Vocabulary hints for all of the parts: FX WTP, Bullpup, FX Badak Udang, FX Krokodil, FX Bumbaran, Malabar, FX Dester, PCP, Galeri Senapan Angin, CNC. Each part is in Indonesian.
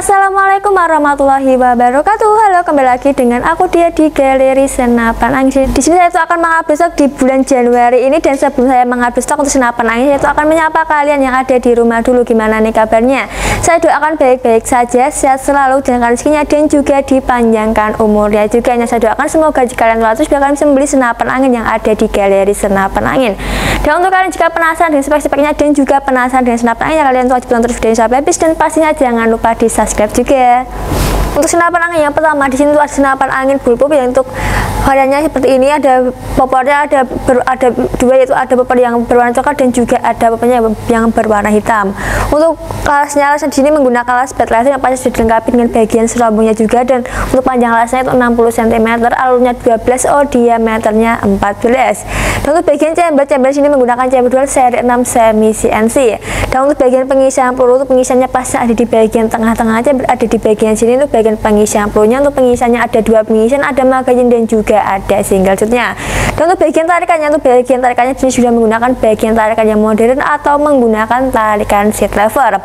Assalamualaikum warahmatullahi wabarakatuh. Halo, kembali lagi dengan aku Dia di Galeri Senapan Angin. Di sini saya akan mengupload stok di bulan Januari ini, dan sebelum saya mengupload stok untuk Senapan Angin, saya akan menyapa kalian yang ada di rumah dulu. Gimana nih kabarnya? Saya doakan baik-baik saja, sehat selalu, dengan rezekinya dan juga dipanjangkan umurnya juga. Yang saya doakan semoga jika kalian telah terus bisa membeli Senapan Angin yang ada di Galeri Senapan Angin. Dan untuk kalian jika penasaran dengan spek-speknya dan juga penasaran dengan Senapan Angin, kalian wajib nonton video ini sampai habis, dan pastinya jangan lupa di subscribe juga. Untuk senapan angin yang pertama di sini ada senapan angin bullpup yang untuk variannya seperti ini, ada popornya ada dua, yaitu ada popor yang berwarna coklat dan juga ada popornya yang berwarna hitam. Untuk alasnya, alasnya di sini menggunakan alas bed laser yang pasti sudah dilengkapi dengan bagian serabungnya juga, dan untuk panjang alasnya itu 60 cm, alurnya 12 oh diameternya 14. Dan untuk bagian chamber di sini menggunakan chamber dual seri 6 semi CNC. Dan untuk bagian pengisian peluru, pengisiannya pasti ada di bagian tengah-tengah chamber, ada di bagian sini. Untuk bagian pengisian pelurunya, untuk pengisiannya ada dua pengisian, ada magazin dan juga ada single shootnya. Dan untuk bagian tarikannya, ini sudah menggunakan bagian tarikan yang modern atau menggunakan tarikan seat lever.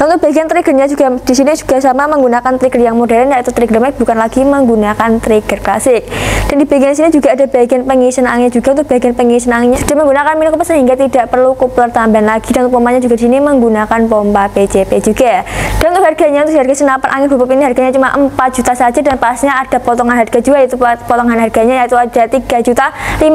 Dan untuk bagian triggernya juga di sini juga sama, menggunakan trigger yang modern, yaitu trigger mag, bukan lagi menggunakan trigger klasik. Dan di bagian sini juga ada bagian pengisian angin juga. Untuk bagian pengisian anginnya sudah menggunakan mini kopler sehingga tidak perlu kupler tambahan lagi, dan pompanya juga di sini menggunakan pompa PCP juga. Dan untuk harganya, untuk harga senapan angin bullpup ini harganya cuma 4 juta saja, dan pastinya ada potongan harga juga, yaitu potongan harganya yaitu ada 3.550.000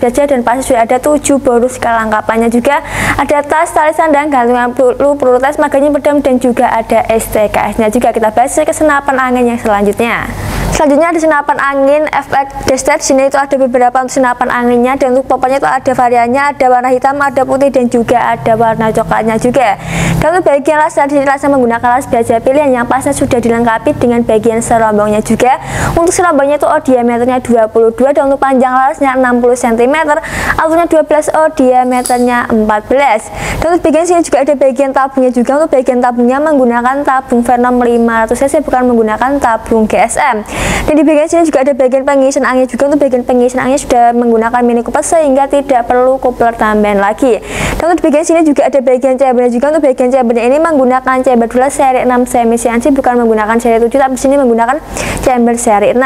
saja, dan pasti sudah ada 7 bonus kelengkapannya juga, ada tas, tali sandang, gantungan peluru tes, magazin pedang, dan juga ada STKS-nya juga. Kita bahas ke senapan angin yang selanjutnya. Selanjutnya ada senapan angin FX Dester. Di sini itu ada beberapa untuk senapan anginnya, dan untuk popornya itu ada variannya, ada warna hitam, ada putih, dan juga ada warna coklatnya juga. Dan untuk bagian lasnya, di sini lasnya menggunakan las baja pilihan yang pasnya sudah dilengkapi dengan bagian serombongnya juga. Untuk serombongnya itu oh diameternya 22, dan untuk panjang lasnya 60 cm, alurnya 12 oh diameternya 14. Dan untuk bagian sini juga ada bagian tabungnya juga. Untuk bagian tabungnya menggunakan tabung Venom 500 cc, bukan menggunakan tabung GSM. Dan di bagian sini juga ada bagian pengisian angin juga. Untuk bagian pengisian angin sudah menggunakan mini coupler sehingga tidak perlu coupler tambahan lagi. Dan untuk bagian sini juga ada bagian chambernya juga. Untuk bagian chambernya ini menggunakan chamber dual seri 6 semi CNC, bukan menggunakan seri 7, tapi sini menggunakan chamber seri 6.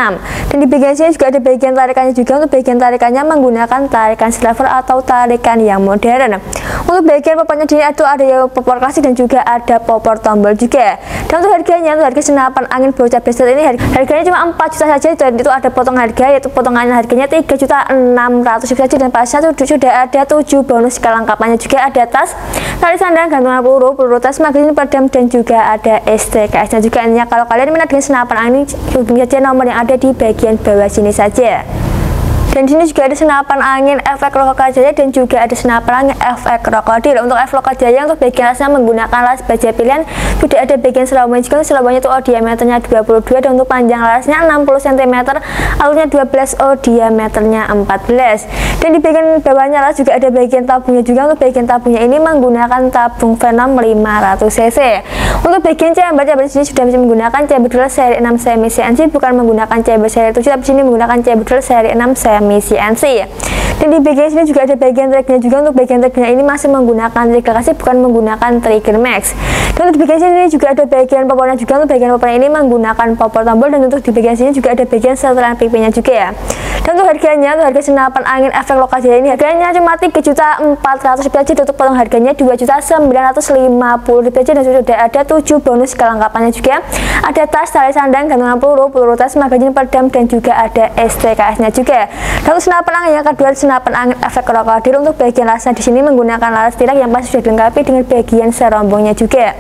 Dan di bagian sini juga ada bagian tarikannya juga. Untuk bagian tarikannya menggunakan tarikan silver atau tarikan yang modern. Untuk bagian popornya di sini itu ada popor klasik dan juga ada popor tombol juga. Dan untuk harganya, untuk harga senapan angin bocah Dester ini harganya cuma 4 juta saja, dan itu ada potongan harga, yaitu potongan harganya 3.600.000 saja, dan pasnya sudah ada 7 bonus kelengkapannya juga, ada tas, tali sandang, gantungan peluru, peluru tas, magazin pedang, dan juga ada STKS-nya juga. Hanya kalau kalian minat dengan senapan angin, hubungi saja nomor yang ada di bagian bawah sini saja. Dan di sini juga ada senapan angin FX Lokal Jaya dan juga ada senapan angin FX Krokodil. Untuk FX Lokal Jaya, untuk bagian alasnya menggunakan las baja pilihan, sudah ada bagian serabungnya juga. Serabungnya itu oh diameternya 22, dan untuk panjang alasnya 60 cm, alurnya 12 oh diameternya 14. Dan di bagian bawahnya las juga ada bagian tabungnya juga. Untuk bagian tabungnya ini menggunakan tabung Venom 500 cc. Untuk bagian chamber di sini sudah menggunakan chamber dual seri 6 semi CNC, bukan menggunakan chamber seri 7, tapi sini menggunakan chamber dual seri 6 semi CNC. Dan di bagian sini juga ada bagian triggernya juga. Untuk bagian triggernya ini masih menggunakan trigger klasik, bukan menggunakan trigger max. Dan untuk bagian sini juga ada bagian popornya juga. Untuk bagian popornya ini menggunakan popor tombol, dan untuk di bagian sini juga ada bagian setelan pipinya juga ya. Dan untuk harganya, untuk harga senapan angin FX Lokal Jaya ini harganya cuma 3.400.000 saja, untuk potong harganya 2.950.000 saja, dan sudah ada 7 bonus kelengkapannya juga, ada tas, tali sandang, gantungan peluru, peluru tas, magazin pedang, dan juga ada STKS-nya juga. Dan untuk senapan angin yang kedua, senapan angin FX Krokodil. Untuk bagian alasnya di sini menggunakan alas tirak yang pasti sudah dilengkapi dengan bagian serombongnya juga.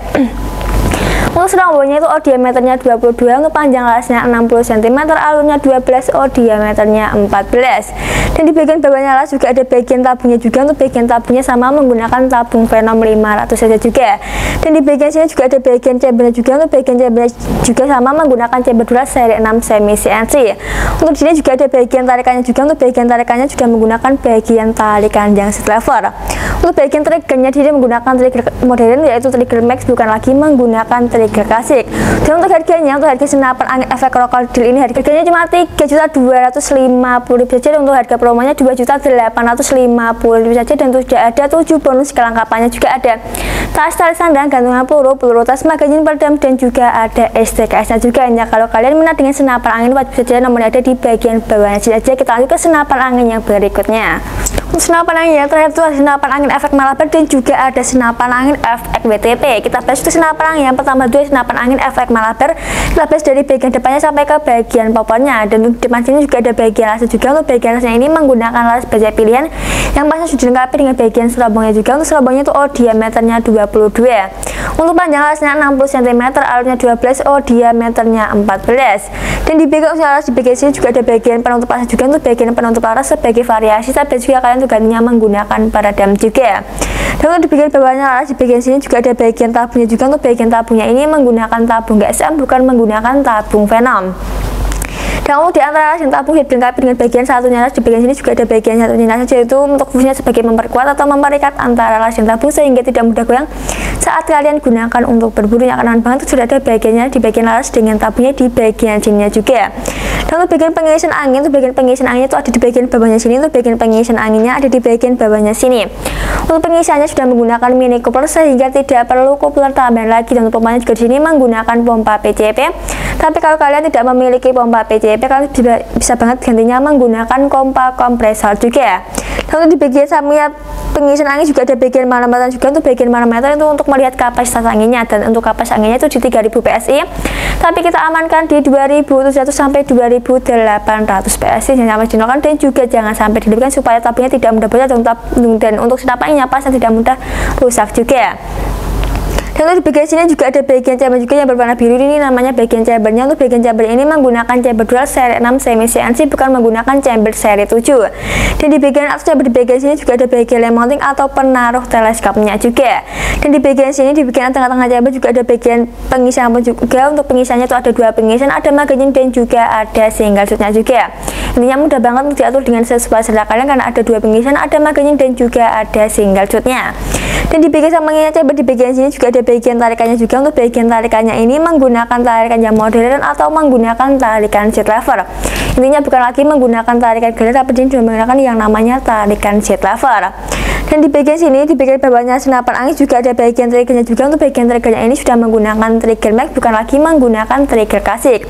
Untuk serombongnya itu oh diameternya 22, untuk panjang alasnya 60 cm, alurnya 12 oh diameternya 14. Dan di bagian bawahnya alas juga ada bagian tabungnya juga. Untuk bagian tabungnya sama menggunakan tabung Venom 500 saja juga. Dan di bagian sini juga ada bagian chambernya juga. Untuk bagian chambernya juga sama menggunakan chamber dual seri 6 semi CNC. Untuk di sini juga ada bagian tarikannya juga. Untuk bagian tarikannya juga menggunakan bagian tarikan yang selever. Untuk bagian triggernya di sini menggunakan trigger modern, yaitu trigger max, bukan lagi menggunakan trigger harga klasik. Dan untuk harganya, untuk harga senapan angin efek krokodil ini harganya cuma 3.250.000 saja, dan untuk harga promonya 2.850.000 saja, dan sudah ada 7 bonus kelengkapannya juga ada. Tas tali sandang, gantungan peluru tas, magazin peredam, dan juga ada STKS-nya juga. Ya, kalau kalian minat dengan senapan angin, wajib saja nomornya ada di bagian bawahnya saja. Kita lanjut ke senapan angin yang berikutnya. Senapan angin yang terakhir itu senapan angin efek Malabar, dan juga ada senapan angin efek WTP. Kita bahas itu senapan angin yang pertama dulu, senapan angin efek Malabar. Kita bahas dari bagian depannya sampai ke bagian popornya, dan di depan sini juga ada bagian lasnya juga. Untuk bagian lasnya ini menggunakan las baja pilihan yang pasnya sudah dilengkapi dengan bagian serobongnya juga. Untuk serobongnya itu O diameternya 22, untuk panjang lasnya 60 cm, alurnya 12, O diameternya 14. Dan di bagian las di bagian sini juga ada bagian penutup lasnya juga. Untuk bagian penutup las sebagai variasi, tapi juga kalian gantinya menggunakan peredam juga. Dan untuk di bagian bawahnya di bagian sini juga ada bagian tabungnya juga. Untuk bagian tabungnya ini menggunakan tabung GSM, bukan menggunakan tabung Venom. Dan di antara las yang tabung dilengkapi dengan bagian satunya las, di bagian sini juga ada bagian satunya las, yaitu untuk fungsinya sebagai memperkuat atau memerikat antara las yang tabung sehingga tidak mudah goyang saat kalian gunakan untuk berburu. Yang kanan banget itu sudah ada bagiannya di bagian las dengan tabungnya di bagian sininya juga. Dan untuk bagian pengisian angin, untuk bagian pengisian angin itu ada di bagian bawahnya sini. Untuk bagian pengisian anginnya ada di bagian bawahnya sini. Untuk pengisiannya sudah menggunakan mini coupler sehingga tidak perlu coupler tambahan lagi. Dan untuk pompanya juga di sini menggunakan pompa PCP. Tapi kalau kalian tidak memiliki pompa PCP, kalian bisa banget gantinya menggunakan pompa kompresor juga. Dan untuk di bagian sampingnya pengisian angin juga ada bagian manometer juga. Untuk bagian manometer itu untuk melihat kapasitas anginnya, dan untuk kapasitas anginnya itu di 3000 PSI. Tapi kita amankan di 2.700 sampai 2.800 PSI, jangan sampai digunakan dan juga jangan sampai dilebihkan supaya tabungnya tidak mudah bocor, dan untuk senapannya pasnya tidak mudah rusak juga. Dan untuk di bagian sini juga ada bagian chamber juga yang berwarna biru, ini namanya bagian chambernya. Untuk bagian chamber ini menggunakan chamber dual seri 6 semi CNC, bukan menggunakan chamber seri 7. Dan di bagian atas chamber di bagian sini juga ada bagian lem mounting atau penaruh teleskopnya juga. Dan di bagian sini di bagian tengah-tengah chamber juga ada bagian pengisian juga. Untuk pengisiannya itu ada 2 pengisian, ada magazine dan juga ada single shootnya juga. Intinya mudah banget untuk diatur dengan sesuai selera kalian karena ada 2 pengisian, ada magazine dan juga ada single shootnya. Dan di bagian sampingnya chamber di bagian sini juga ada bagian tarikannya juga. Untuk bagian tarikannya ini menggunakan tarikan yang modern atau menggunakan tarikan seat lever. Intinya bukan lagi menggunakan tarikan gear, tapi dia sudah menggunakan yang namanya tarikan seat lever. Dan di bagian sini di bagian bawahnya senapan angin juga ada bagian triggernya juga. Untuk bagian triggernya ini sudah menggunakan trigger max, bukan lagi menggunakan trigger klasik.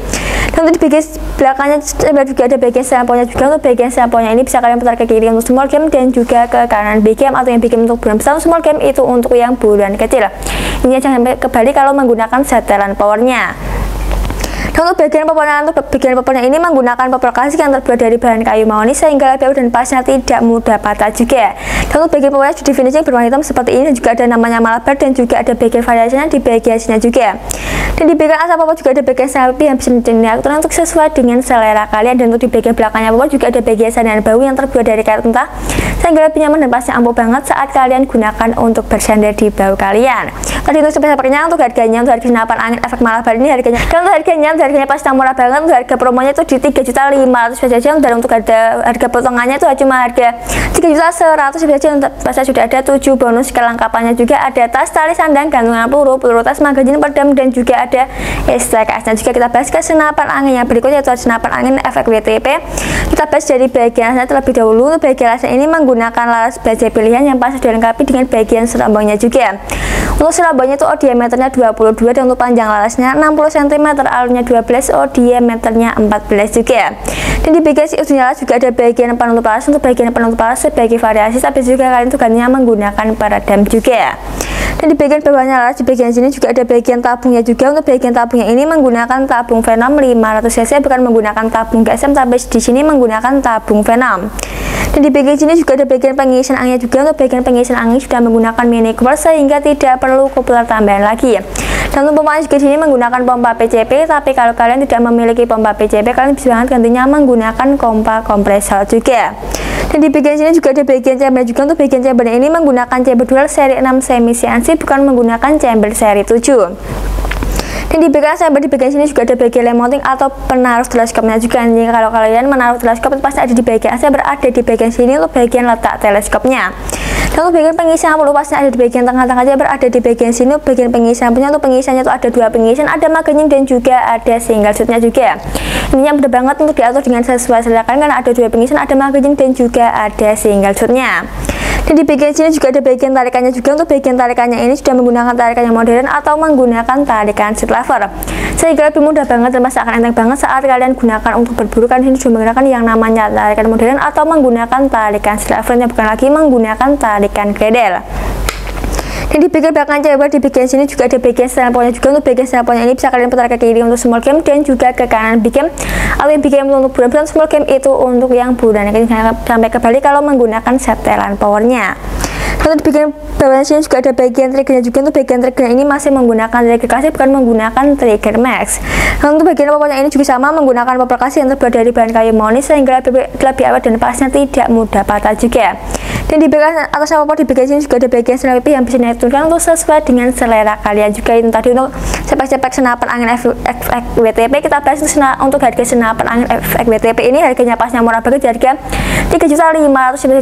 Dan untuk di bagian belakangnya juga ada bagian samponya juga. Untuk bagian samponya ini bisa kalian putar ke kiri untuk small game dan juga ke kanan big game, atau yang big game untuk bulan besar, small game itu untuk yang bulan kecil. Ini jangan sampai kebalik kalau menggunakan setelan powernya. Untuk bagian popornya ini menggunakan popor klasik yang terbuat dari bahan kayu mahoni sehingga lebih dan pasnya tidak mudah patah juga. Dan untuk bagian popornya sudah finishing berwarna hitam seperti ini, dan juga ada namanya Malabar, dan juga ada bagian variasinya di bagian sini juga. Dan di bagian asap popor juga ada bagian sapi yang bisa menjadi aturan untuk sesuai dengan selera kalian. Dan untuk di bagian belakangnya popor juga ada bagian sandal bau yang terbuat dari kayu mentah sehingga lebih nyaman dan pasnya ampuh banget saat kalian gunakan untuk bersandar di bau kalian. Tadi itu sepertinya untuk harganya, untuk harga senapan angin efek Malabar ini harganya, dan untuk harganya pasti murah banget. Untuk harga promonya itu di 3.500.000 saja, dan untuk harga potongannya itu cuma harga 3.100.000 saja. Untuk pasnya sudah ada 7 bonus kelengkapannya juga, ada tas tali sandang, gantungan peluru tas, magazin peredam, dan juga ada STKS-nya juga. Kita bahas ke senapan angin yang berikutnya, yaitu senapan angin efek WTP. Kita bahas dari bagian lasnya terlebih dahulu. Untuk bagian lasnya ini menggunakan las baja pilihan yang pasti dilengkapi dengan bagian serambangnya juga. Untuk serambangnya itu diameternya 22, dan untuk panjang lasnya 60 cm, alurnya 12, O diameternya 14 juga. Dan di bagian ujungnya las juga ada bagian penutup las. Untuk bagian penutup las sebagai variasi, tapi juga kalian tugasnya menggunakan peredam juga. Dan di bagian bawahnya las di bagian sini juga ada bagian tabungnya juga. Untuk bagian tabungnya ini menggunakan tabung Venom 500cc, bukan menggunakan tabung GSM, tapi di sini menggunakan tabung Venom. Dan di bagian sini juga ada bagian pengisian anginnya juga. Untuk bagian pengisian angin sudah menggunakan mini coupler sehingga tidak perlu coupler tambahan lagi. Dan untuk pompanya juga di sini menggunakan pompa PCP, tapi kalau kalian tidak memiliki pompa PCP, kalian bisa banget gantinya menggunakan pompa kompresor juga. Dan di bagian sini juga ada bagian chamber juga. Untuk bagian chamber ini menggunakan chamber dual seri 6 semi CNC, bukan menggunakan chamber seri 7. Dan di bagian sampai di bagian sini juga ada bagian lem mounting atau penaruh teleskopnya juga. Jadi kalau kalian menaruh teleskop itu pasti ada di bagian saya berada di bagian sini, untuk bagian letak teleskopnya. Kalau bagian pengisian aku lupasnya ada di bagian tengah-tengah, dia berada di bagian sini. Bagian pengisian punya tuh, pengisiannya tuh ada dua pengisian, ada magazine dan juga ada single shootnya juga. Ini yang bener banget untuk diatur dengan sesuai silakan, karena ada dua pengisian, ada magazine dan juga ada single shootnya. Dan di bagian sini juga ada bagian tarikannya juga. Untuk bagian tarikannya ini sudah menggunakan tarikan yang modern atau menggunakan tarikan seat lever, sehingga lebih mudah banget dan pasti akan enteng banget saat kalian gunakan untuk berburu. Karena ini sudah menggunakan yang namanya tarikan modern atau menggunakan tarikan seat levernya, bukan lagi menggunakan tarikan kredel. Dan di bagian belakang cewek, di bagian sini juga ada bagian senapannya juga. Untuk bagian senapannya ini bisa kalian putar ke kiri untuk small game dan juga ke kanan big game, atau yang big game untuk bulan-bulan, small game itu untuk yang bulan sampai ke balik kalau menggunakan setelan powernya. Lalu di bagian bawahnya sini juga ada bagian triggernya juga. Untuk bagian trigger ini masih menggunakan trigger klasik, bukan menggunakan trigger max. Lalu untuk bagian popoknya ini juga sama, menggunakan popok klasik yang terbuat dari bahan kayu mauni, sehingga lebih awet dan pasnya tidak mudah patah juga. Dan di bagian atas popok, di bagian sini juga ada bagian senapan yang bisa naik turun untuk sesuai dengan selera kalian juga. Itu tadi untuk spek-spek senapan angin FX WTP. Kita bahas untuk harga senapan angin FX WTP ini, harganya pasnya murah banget, harga 3.500.000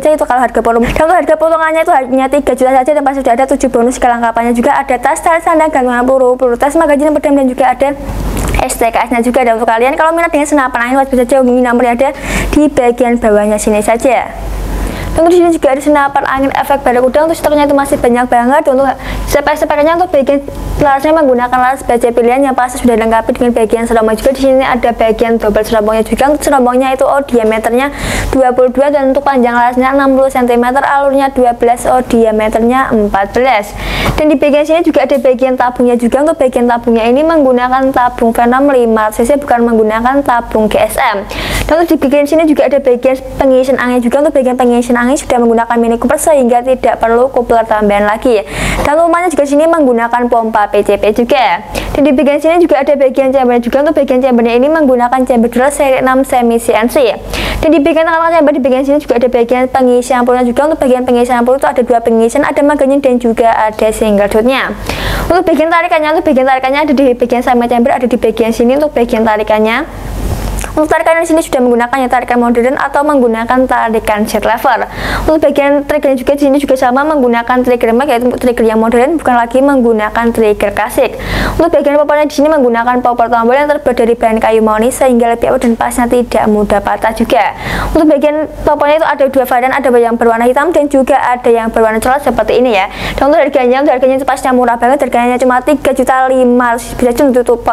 saja itu kalau harga potong. Dan untuk harga potongannya itu hanya 3 juta saja, dan pasti sudah ada 7 bonus kelengkapannya juga, ada tas, tali sandang, gantungan peluru, tas magazine pedang, dan juga ada STKS-nya juga. Dan untuk kalian kalau minat dengan senapan angin, wajib saja hubungi nomor yang ada di bagian bawahnya sini saja. Untuk di sini juga ada senapan angin efek badak udang. Untuk stoknya itu masih banyak banget. Untuk spek-speknya untuk bagian larasnya menggunakan laras baja pilihan yang pasti sudah dilengkapi dengan bagian serombong juga. Di sini ada bagian double serombongnya juga. Untuk serombongnya itu diameternya 22, dan untuk panjang larasnya 60 cm, alurnya 12, diameternya 14. Dan di bagian sini juga ada bagian tabungnya juga. Untuk bagian tabungnya ini menggunakan tabung Venom 500cc, bukan menggunakan tabung GSM. Dan untuk di bagian sini juga ada bagian pengisian angin juga. Untuk bagian pengisian angin sudah menggunakan mini Cooper, sehingga tidak perlu Cooper tambahan lagi. Dan rumahnya juga sini menggunakan pompa PCP juga. Dan di bagian sini juga ada bagian chambernya juga. Untuk bagian chambernya ini menggunakan chamber dural seri 6 semi CNC. Dan di bagian tengah-tengah chamber, di bagian sini juga ada bagian pengisian peluru juga. Untuk bagian pengisian peluru itu ada dua pengisian, ada magazine dan juga ada single shotnya. Untuk bagian tarikannya, ada di bagian sama chamber, ada di bagian sini untuk bagian tarikannya. Untuk tarikan di sini sudah menggunakan yang tarikan modern atau menggunakan tarikan seat lever. Untuk bagian trigger juga di sini juga sama, menggunakan trigger max, yaitu trigger yang modern, bukan lagi menggunakan trigger klasik. Untuk bagian popornya di sini menggunakan popor tombol yang terbuat dari bahan kayu mauni, sehingga lebih awet dan pasnya tidak mudah patah juga. Untuk bagian popornya itu ada dua varian, ada yang berwarna hitam dan juga ada yang berwarna coklat seperti ini ya. Dan untuk harganya, itu pasnya murah banget, harganya cuma 3.500.000 saja.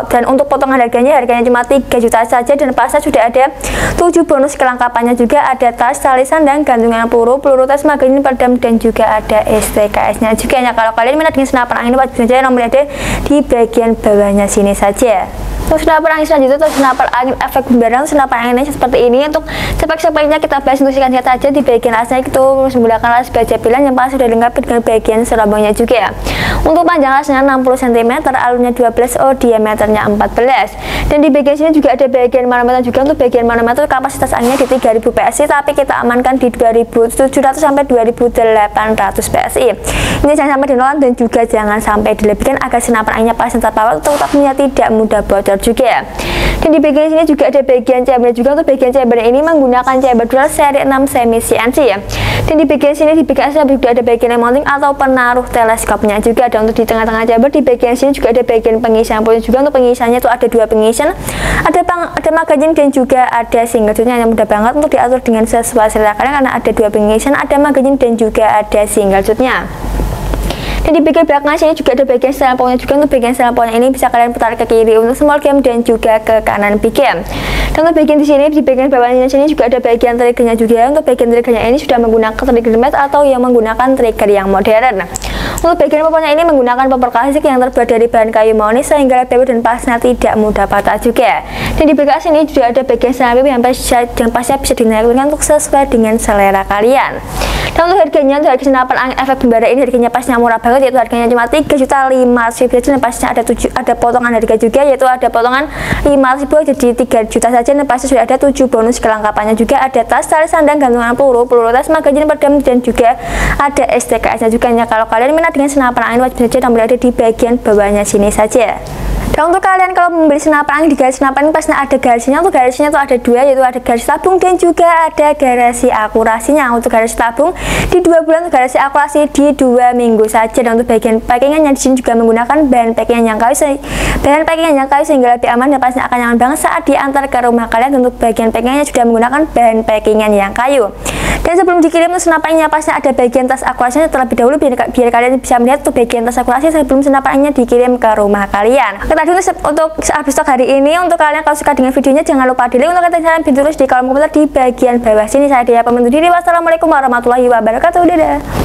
Dan untuk potongan harganya, cuma 3 juta saja, dan pas sudah ada 7 bonus kelengkapannya juga, ada tas, tali sandang, gantungan peluru, tas, magazine, pedang, dan juga ada STKS-nya juga. Ya, kalau kalian minat dengan senapan angin, wajib saja nomornya ada di bagian bawahnya sini saja. Untuk senapan angin selanjutnya, untuk senapan angin efek Bumbaran, senapan anginnya seperti ini. Untuk spek-speknya kita bahas untuk singkat saja. Di bagian alasnya itu menggunakan laras baja pilihan yang pasti sudah lengkap dengan bagian serombongnya juga ya. Untuk panjang larasnya 60 cm, alurnya 12, diameternya 14. Dan di bagian sini juga ada bagian manometer juga. Untuk bagian manometer kapasitas anginnya di 3000 PSI, tapi kita amankan di 2700 sampai 2800 PSI. Ini jangan sampai dinolan dan juga jangan sampai dilebihkan agar senapan anginnya pas tetap awet, tetapinya tidak mudah bocor juga. Dan di bagian sini juga ada bagian chamber juga. Untuk bagian chamber ini menggunakan chamber dual seri 6 semi CNC ya. Dan di bagian sini, di bagian sini juga ada bagian mounting atau penaruh teleskopnya juga. Dan untuk di tengah-tengah chamber, di bagian sini juga ada bagian pengisian peluru juga. Untuk pengisiannya itu ada dua pengisian, ada magazine dan juga ada single shotnya. Yang mudah banget untuk diatur dengan sesuai selera kalian, karena ada dua pengisian, ada magazine dan juga ada single shotnya. Dan di bagian belakang sini juga ada bagian senapannya juga. Untuk bagian senapannya ini bisa kalian putar ke kiri untuk small game dan juga ke kanan big game. Dan untuk bagian di sini, di bagian bawahnya sini juga ada bagian triggernya juga. Untuk bagian triggernya ini sudah menggunakan trigger max atau yang menggunakan trigger yang modern. Untuk bagian popornya ini menggunakan popor klasik yang terbuat dari bahan kayu mauni, sehingga lebih awet dan pasnya tidak mudah patah juga. Dan di bagian sini juga ada bagian senapan yang pasnya bisa dinaikkan untuk sesuai dengan selera kalian. Dan untuk harganya, untuk harga senapan angin efek Bumbaran ini harganya pasnya murah banget, yaitu harganya cuma 3.500.000 saja. Dan pasnya ada potongan harga juga, yaitu ada potongan 5.000 jadi 3 juta saja. Dan pasti sudah ada 7 bonus kelengkapannya juga, ada tas, tali sandang, gantungan peluru, tas, magazine, pedang, dan juga ada STKS-nya juga. Ya, kalau kalian minat dengan senapan angin, wajib saja nomor ada di bagian bawahnya sini saja. Nah, untuk kalian kalau membeli senapan angin di Galeri Senapan Angin, pasti ada garasinya. Untuk garasinya tuh ada dua, yaitu ada garasi tabung dan juga ada garasi akurasinya. Untuk garasi tabung di 2 bulan, untuk garasi akurasi di 2 minggu saja. Dan untuk bagian packingannya di sini juga menggunakan bahan packing yang kayu, sehingga lebih aman dan pastinya akan nyaman banget saat diantar ke rumah kalian. Untuk bagian packingannya sudah menggunakan bahan packingan yang kayu. Dan sebelum dikirim senapannya pasti ada bagian tas akurasinya terlebih dahulu, biar kalian bisa melihat tuh bagian tas akurasi sebelum senapannya dikirim ke rumah kalian. Untuk habis stok hari ini, untuk kalian kalau suka dengan videonya jangan lupa di like, untuk kata saran bintu tulis di kolom komentar di bagian bawah sini. Saya Dea pamit undur diri, wassalamualaikum warahmatullahi wabarakatuh, dadah.